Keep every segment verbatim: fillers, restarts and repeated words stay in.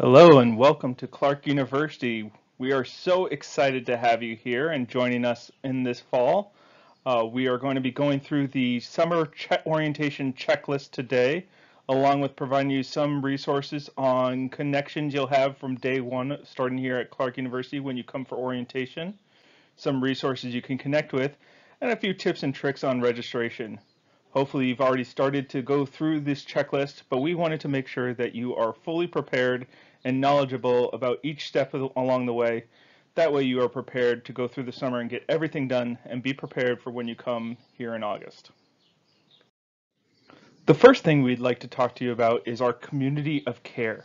Hello and welcome to Clark University. We are so excited to have you here and joining us in this fall. Uh, we are going to be going through the summer che- orientation checklist today, along with providing you some resources on connections you'll have from day one, starting here at Clark University when you come for orientation, some resources you can connect with, and a few tips and tricks on registration. Hopefully you've already started to go through this checklist, but we wanted to make sure that you are fully prepared and knowledgeable about each step along the way. That way you are prepared to go through the summer and get everything done and be prepared for when you come here in August. The first thing we'd like to talk to you about is our community of care.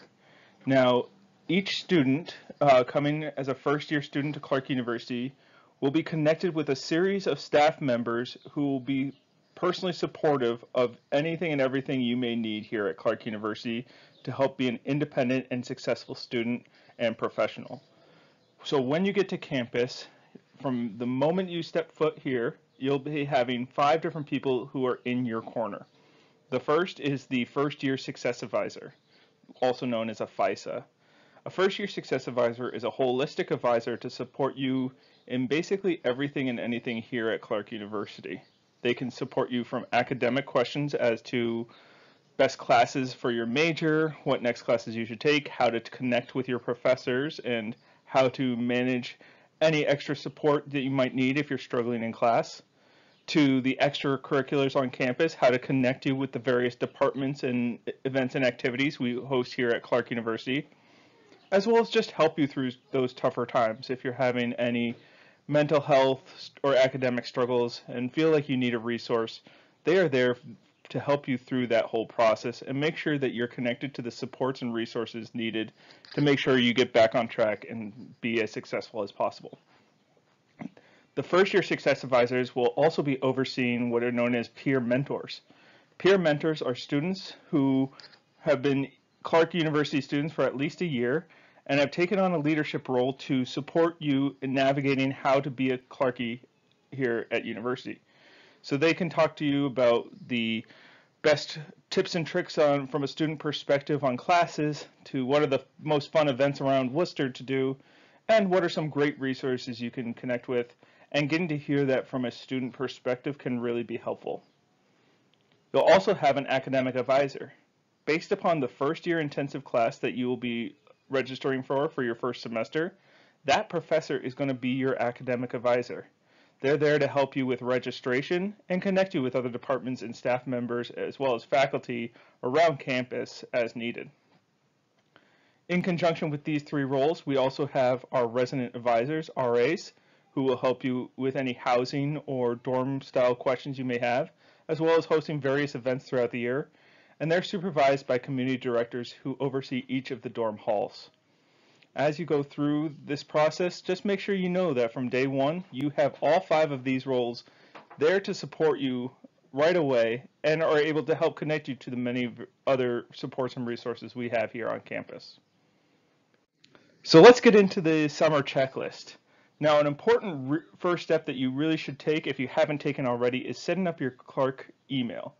Now, each student uh, coming as a first year student to Clark University will be connected with a series of staff members who will be personally supportive of anything and everything you may need here at Clark University to help be an independent and successful student and professional. So when you get to campus, from the moment you step foot here, you'll be having five different people who are in your corner. The first is the first year success advisor, also known as a FISA. A first year success advisor is a holistic advisor to support you in basically everything and anything here at Clark University. They can support you from academic questions as to best classes for your major, what next classes you should take, how to connect with your professors, and how to manage any extra support that you might need if you're struggling in class, to the extracurriculars on campus, how to connect you with the various departments and events and activities we host here at Clark University, as well as just help you through those tougher times if you're having any mental health or academic struggles and feel like you need a resource. They are there to help you through that whole process and make sure that you're connected to the supports and resources needed to make sure you get back on track and be as successful as possible. The first year success advisors will also be overseeing what are known as peer mentors. Peer mentors are students who have been Clark University students for at least a year and have taken on a leadership role to support you in navigating how to be a Clarkie here at university. So they can talk to you about the best tips and tricks on from a student perspective on classes, to what are the most fun events around Worcester to do, and what are some great resources you can connect with, and getting to hear that from a student perspective can really be helpful. You'll also have an academic advisor. Based upon the first year intensive class that you will be registering for for your first semester, that professor is going to be your academic advisor. They're there to help you with registration and connect you with other departments and staff members as well as faculty around campus as needed. In conjunction with these three roles, we also have our resident advisors, R As, who will help you with any housing or dorm style questions you may have, as well as hosting various events throughout the year. And they're supervised by community directors who oversee each of the dorm halls. As you go through this process, just make sure you know that from day one, you have all five of these roles there to support you right away and are able to help connect you to the many other supports and resources we have here on campus. So let's get into the summer checklist. Now, an important first step that you really should take if you haven't taken already is setting up your Clark email.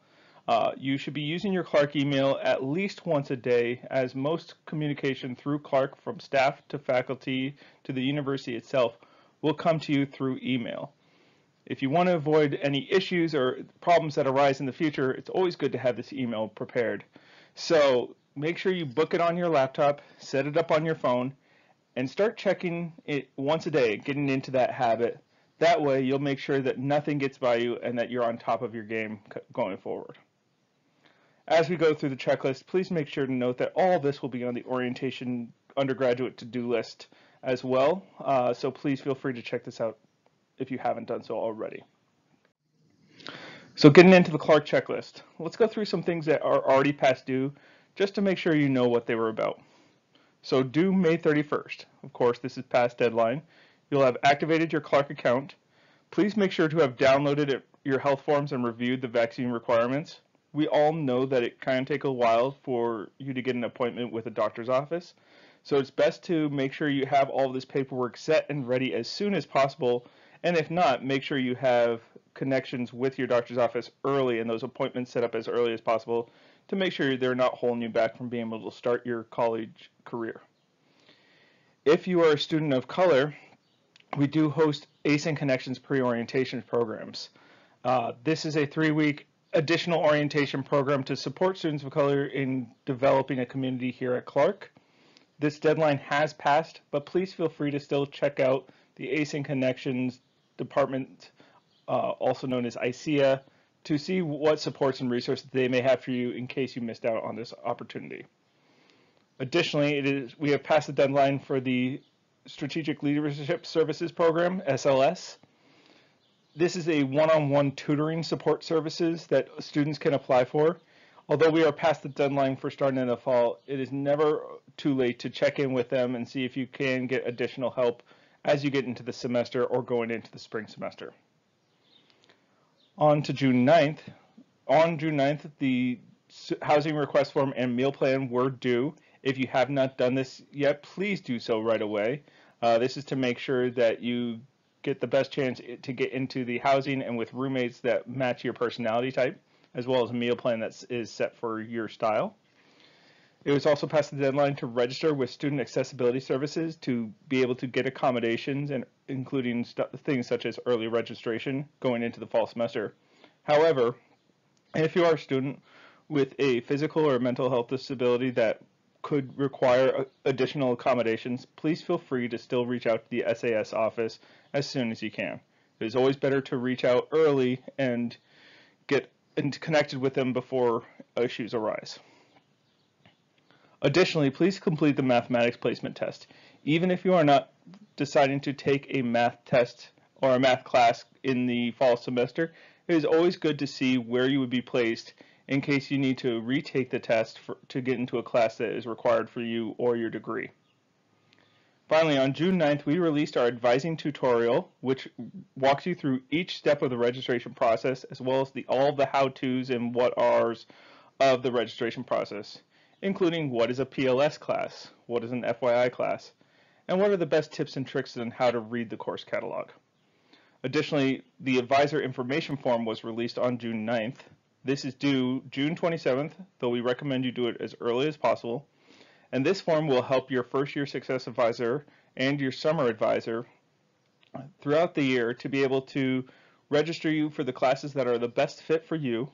Uh, you should be using your Clark email at least once a day, as most communication through Clark from staff to faculty to the university itself will come to you through email. If you want to avoid any issues or problems that arise in the future, it's always good to have this email prepared. So make sure you book it on your laptop, set it up on your phone, and start checking it once a day, getting into that habit. That way you'll make sure that nothing gets by you and that you're on top of your game going forward. As we go through the checklist, please make sure to note that all this will be on the orientation undergraduate to-do list as well. Uh, so please feel free to check this out if you haven't done so already. So getting into the Clark checklist, let's go through some things that are already past due just to make sure you know what they were about. So due May thirty-first, of course, this is past deadline. You'll have activated your Clark account. Please make sure to have downloaded your health forms and reviewed the vaccine requirements. We all know that it can take a while for you to get an appointment with a doctor's office. So it's best to make sure you have all of this paperwork set and ready as soon as possible. And if not, make sure you have connections with your doctor's office early and those appointments set up as early as possible to make sure they're not holding you back from being able to start your college career. If you are a student of color, we do host A C E Connections pre-orientation programs. Uh, this is a three-week additional orientation program to support students of color in developing a community here at Clark. This deadline has passed, but please feel free to still check out the A S I N Connections department, uh, also known as ICEA, to see what supports and resources they may have for you in case you missed out on this opportunity. Additionally, it is, we have passed the deadline for the Strategic Leadership Services Program, S L S. This is a one-on-one tutoring support services that students can apply for. Although we are past the deadline for starting in the fall, it is never too late to check in with them and see if you can get additional help as you get into the semester or going into the spring semester. On to June ninth. On June ninth, the housing request form and meal plan were due. If you have not done this yet, please do so right away. Uh, this is to make sure that you get the best chance to get into the housing and with roommates that match your personality type, as well as a meal plan that is set for your style. It was also past the deadline to register with Student Accessibility Services to be able to get accommodations, and including things such as early registration going into the fall semester. However, if you are a student with a physical or mental health disability that could require additional accommodations, please feel free to still reach out to the S A S office as soon as you can. It is always better to reach out early and get and connected with them before issues arise. Additionally, please complete the mathematics placement test. Even if you are not deciding to take a math test or a math class in the fall semester, it is always good to see where you would be placed in case you need to retake the test for, to get into a class that is required for you or your degree. Finally, on June ninth, we released our advising tutorial, which walks you through each step of the registration process, as well as the, all the how-tos and what-ares of the registration process, including what is a P L S class, what is an F Y I class, and what are the best tips and tricks on how to read the course catalog. Additionally, the advisor information form was released on June ninth. This is due June twenty-seventh, though we recommend you do it as early as possible. And this form will help your first year success advisor and your summer advisor throughout the year to be able to register you for the classes that are the best fit for you.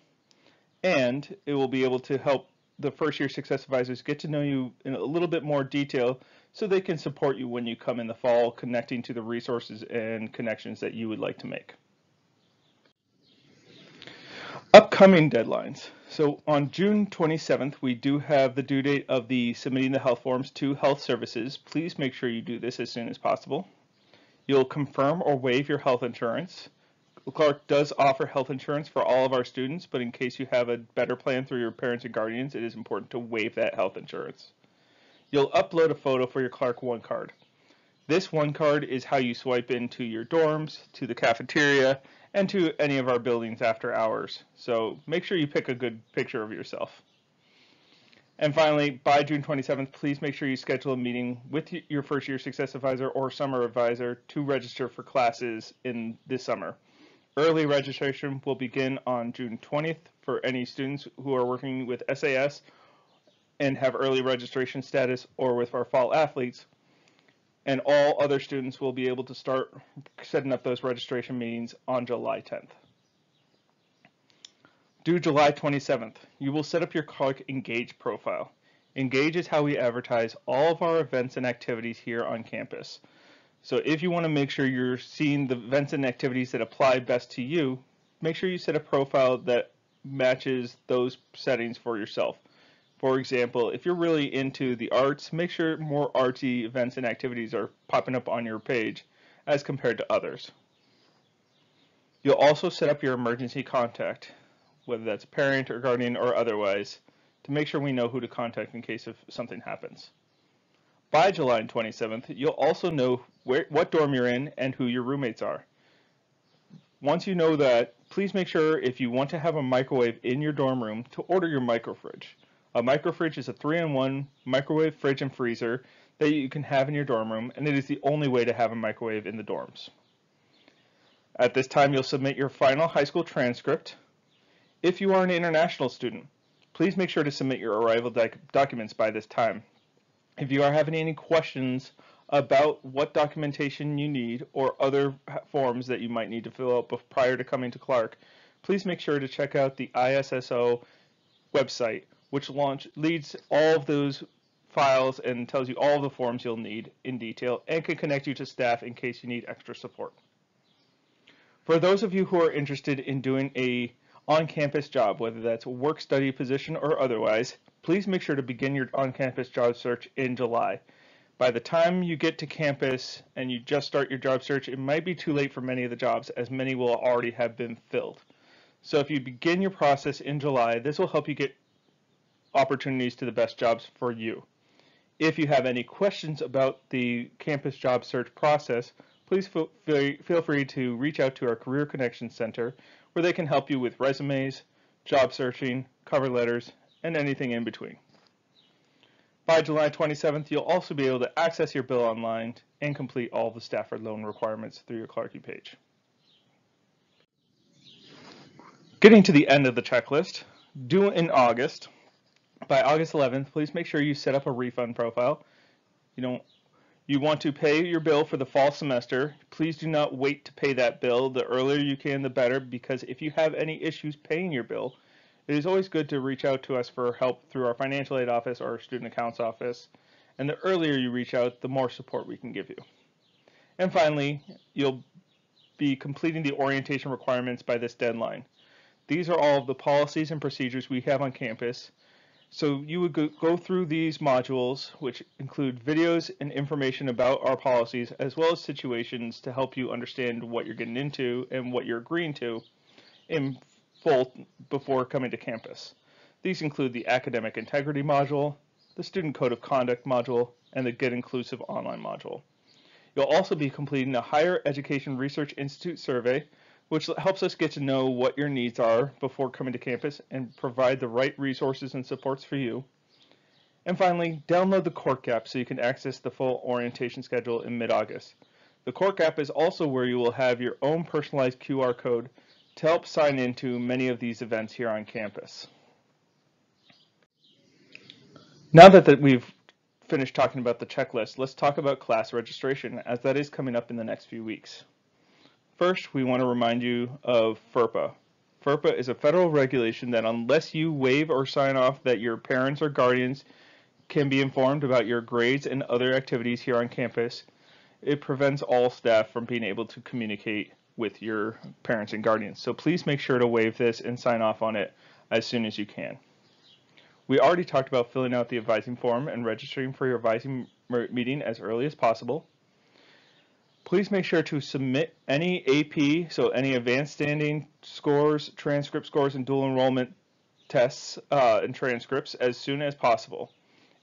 And it will be able to help the first year success advisors get to know you in a little bit more detail so they can support you when you come in the fall, connecting to the resources and connections that you would like to make. Upcoming deadlines. So on June twenty-seventh, we do have the due date of the submitting the health forms to health services. Please make sure you do this as soon as possible. You'll confirm or waive your health insurance. Clark does offer health insurance for all of our students, but in case you have a better plan through your parents and guardians, it is important to waive that health insurance. You'll upload a photo for your Clark One card. This One card is how you swipe into your dorms, to the cafeteria, and to any of our buildings after hours. So make sure you pick a good picture of yourself. And finally, by June twenty-seventh, please make sure you schedule a meeting with your first year success advisor or summer advisor to register for classes in this summer. Early registration will begin on June twentieth for any students who are working with S A S and have early registration status or with our fall athletes. And all other students will be able to start setting up those registration meetings on July tenth. Due July twenty-seventh, you will set up your Clark Engage profile. Engage is how we advertise all of our events and activities here on campus. So if you want to make sure you're seeing the events and activities that apply best to you, make sure you set a profile that matches those settings for yourself. For example, if you're really into the arts, make sure more artsy events and activities are popping up on your page as compared to others. You'll also set up your emergency contact, whether that's parent or guardian or otherwise, to make sure we know who to contact in case of something happens. By July twenty-seventh, you'll also know where, what dorm you're in and who your roommates are. Once you know that, please make sure if you want to have a microwave in your dorm room to order your microfridge. A microfridge is a three in one microwave, fridge, and freezer that you can have in your dorm room, and it is the only way to have a microwave in the dorms. At this time, you'll submit your final high school transcript. If you are an international student, Please make sure to submit your arrival doc documents by this time. If you are having any questions about what documentation you need or other forms that you might need to fill out prior to coming to Clark, please make sure to check out the I S S O website, which launch leads all of those files and tells you all the forms you'll need in detail and can connect you to staff in case you need extra support. For those of you who are interested in doing a on-campus job, whether that's a work-study position or otherwise, please make sure to begin your on-campus job search in July. By the time you get to campus and you just start your job search, it might be too late for many of the jobs, as many will already have been filled. So if you begin your process in July, this will help you get opportunities to the best jobs for you. If you have any questions about the campus job search process, please feel free to reach out to our Career Connections Center, where they can help you with resumes, job searching, cover letters, and anything in between. By July twenty-seventh, you'll also be able to access your bill online and complete all the Stafford loan requirements through your Clarkie page. Getting to the end of the checklist, due in August, by August eleventh, please make sure you set up a refund profile. You don't, you want to pay your bill for the fall semester. Please do not wait to pay that bill. The earlier you can, the better, because if you have any issues paying your bill, it is always good to reach out to us for help through our financial aid office or our student accounts office. And the earlier you reach out, the more support we can give you. And finally, you'll be completing the orientation requirements by this deadline. These are all of the policies and procedures we have on campus. So you would go through these modules, which include videos and information about our policies, as well as situations to help you understand what you're getting into and what you're agreeing to in full before coming to campus. These include the academic integrity module, the student code of conduct module, and the Get Inclusive online module. You'll also be completing a Higher Education Research Institute survey, which helps us get to know what your needs are before coming to campus and provide the right resources and supports for you. And finally, download the CORE Gap so you can access the full orientation schedule in mid-August. The CORE Gap is also where you will have your own personalized Q R code to help sign into many of these events here on campus. Now that, that we've finished talking about the checklist, let's talk about class registration, as that is coming up in the next few weeks. First, we want to remind you of FERPA. FERPA is a federal regulation that, unless you waive or sign off that your parents or guardians can be informed about your grades and other activities here on campus, it prevents all staff from being able to communicate with your parents and guardians. So please make sure to waive this and sign off on it as soon as you can. We already talked about filling out the advising form and registering for your advising meeting as early as possible. Please make sure to submit any A P, so any advanced standing scores, transcript scores, and dual enrollment tests uh, and transcripts as soon as possible.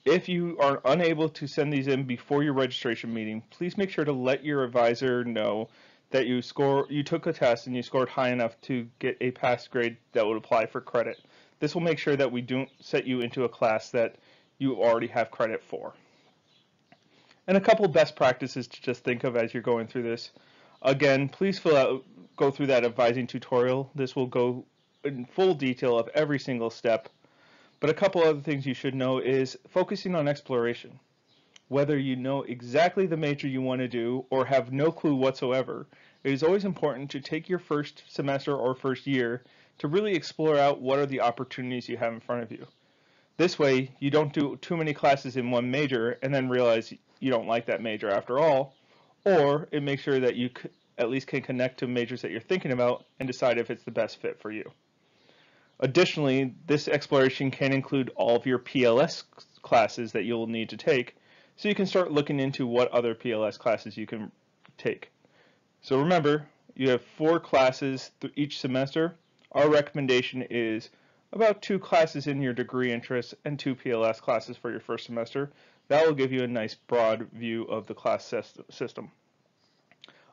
If you are unable to send these in before your registration meeting, please make sure to let your advisor know that you score, you took a test and you scored high enough to get a pass grade that would apply for credit. This will make sure that we don't set you into a class that you already have credit for. And a couple best practices to just think of as you're going through this. Again, please fill out, go through that advising tutorial. This will go in full detail of every single step. But a couple other things you should know is focusing on exploration. Whether you know exactly the major you want to do or have no clue whatsoever, it is always important to take your first semester or first year to really explore out what are the opportunities you have in front of you. This way, you don't do too many classes in one major and then realize you don't like that major after all, or it makes sure that you at least can connect to majors that you're thinking about and decide if it's the best fit for you. Additionally, this exploration can include all of your P L S classes that you'll need to take, so you can start looking into what other P L S classes you can take. So remember, you have four classes through each semester. Our recommendation is about two classes in your degree interests and two P L S classes for your first semester. That will give you a nice broad view of the class system.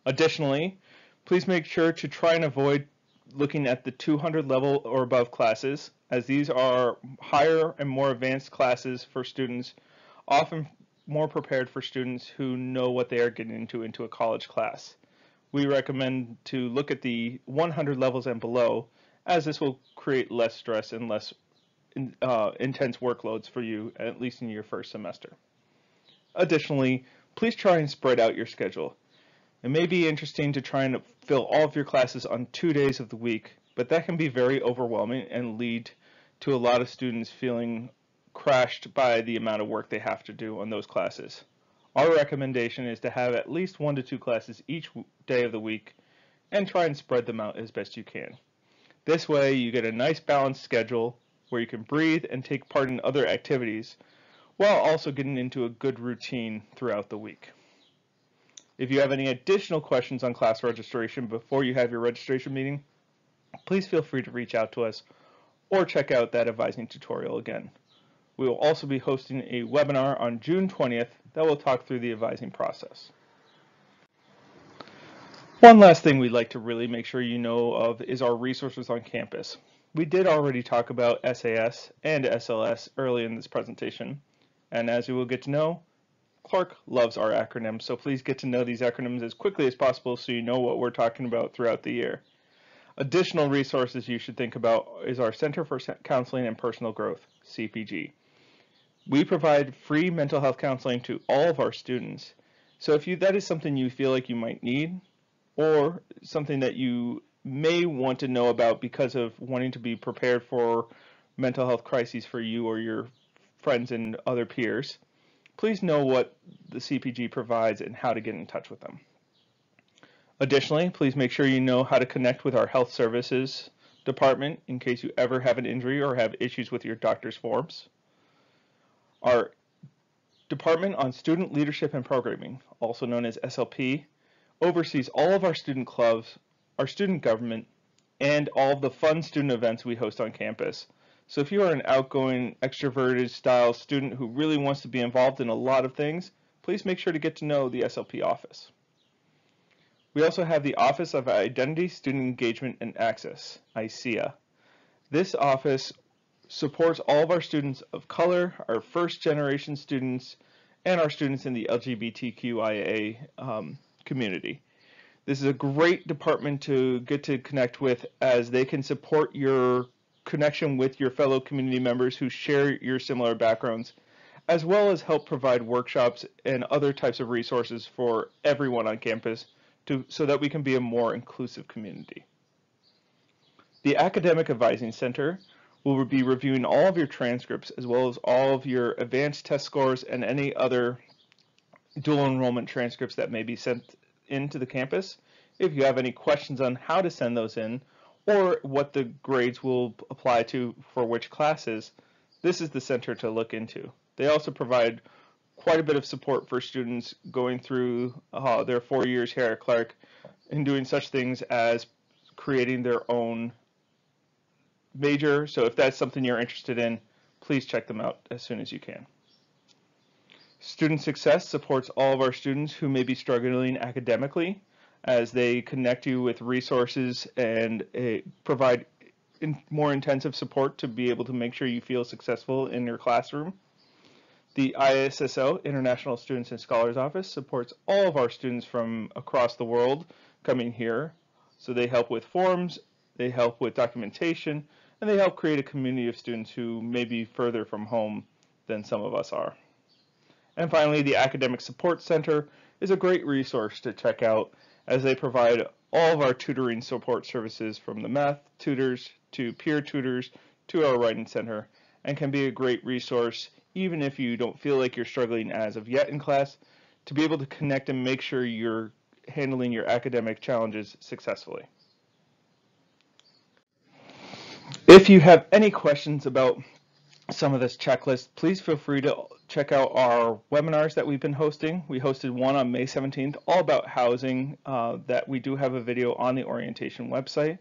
Additionally, please make sure to try and avoid looking at the two hundred level or above classes, as these are higher and more advanced classes for students, often more prepared for students who know what they are getting into into a college class. We recommend to look at the one hundred levels and below, as this will create less stress and less in, uh, intense workloads for you, at least in your first semester. Additionally, please try and spread out your schedule. It may be interesting to try and fill all of your classes on two days of the week, but that can be very overwhelming and lead to a lot of students feeling crushed by the amount of work they have to do on those classes. Our recommendation is to have at least one to two classes each day of the week and try and spread them out as best you can. This way you get a nice balanced schedule where you can breathe and take part in other activities while also getting into a good routine throughout the week. If you have any additional questions on class registration before you have your registration meeting, please feel free to reach out to us or check out that advising tutorial again. We will also be hosting a webinar on June twentieth that will talk through the advising process. One last thing we'd like to really make sure you know of is our resources on campus. We did already talk about S A S and S L S early in this presentation, and as you will get to know, Clark loves our acronyms, so please get to know these acronyms as quickly as possible so you know what we're talking about throughout the year. Additional resources you should think about is our Center for Counseling and Personal Growth, C P G. We provide free mental health counseling to all of our students, so if you, that is something you feel like you might need or something that you may want to know about because of wanting to be prepared for mental health crises for you or your friends and other peers, please know what the C P G provides and how to get in touch with them. Additionally, please make sure you know how to connect with our health services department in case you ever have an injury or have issues with your doctor's forms. Our Department on Student Leadership and Programming, also known as S L P, oversees all of our student clubs, our student government, and all the fun student events we host on campus. So if you are an outgoing, extroverted style student who really wants to be involved in a lot of things, please make sure to get to know the S L P office. We also have the Office of Identity, Student Engagement, and Access, I S E A. This office supports all of our students of color, our first generation students, and our students in the L G B T Q I A um, community. This is a great department to get to connect with as they can support your connection with your fellow community members who share your similar backgrounds, as well as help provide workshops and other types of resources for everyone on campus to, so that we can be a more inclusive community. The Academic Advising Center will be reviewing all of your transcripts as well as all of your advanced test scores and any other dual enrollment transcripts that may be sent into the campus. If you have any questions on how to send those in, or what the grades will apply to for which classes, this is the center to look into. They also provide quite a bit of support for students going through uh, their four years here at Clark and doing such things as creating their own major. So if that's something you're interested in, please check them out as soon as you can. Student Success supports all of our students who may be struggling academically, as they connect you with resources and uh, provide in more intensive support to be able to make sure you feel successful in your classroom. The I S S O, International Students and Scholars Office, supports all of our students from across the world coming here. So they help with forms, they help with documentation, and they help create a community of students who may be further from home than some of us are. And finally, the Academic Support Center is a great resource to check out, as they provide all of our tutoring support services from the math tutors to peer tutors to our writing center, and can be a great resource even if you don't feel like you're struggling as of yet in class, to be able to connect and make sure you're handling your academic challenges successfully. If you have any questions about some of this checklist, please feel free to check out our webinars that we've been hosting. We hosted one on May seventeenth, all about housing, uh, that we do have a video on the orientation website.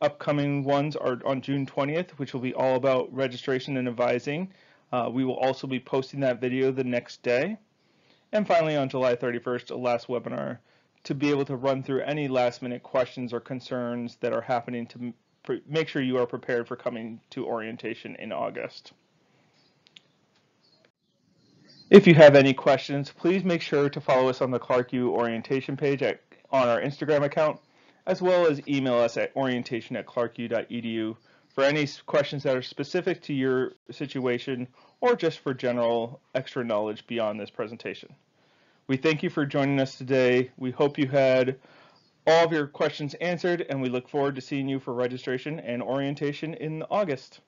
Upcoming ones are on June twentieth, which will be all about registration and advising. Uh, we will also be posting that video the next day. And finally, on July thirty-first, a last webinar to be able to run through any last minute questions or concerns that are happening to make sure you are prepared for coming to orientation in August. If you have any questions, please make sure to follow us on the Clark U orientation page at, on our Instagram account, as well as email us at orientation at clark u dot e d u for any questions that are specific to your situation or just for general extra knowledge beyond this presentation. We thank you for joining us today. We hope you had all of your questions answered, and we look forward to seeing you for registration and orientation in August.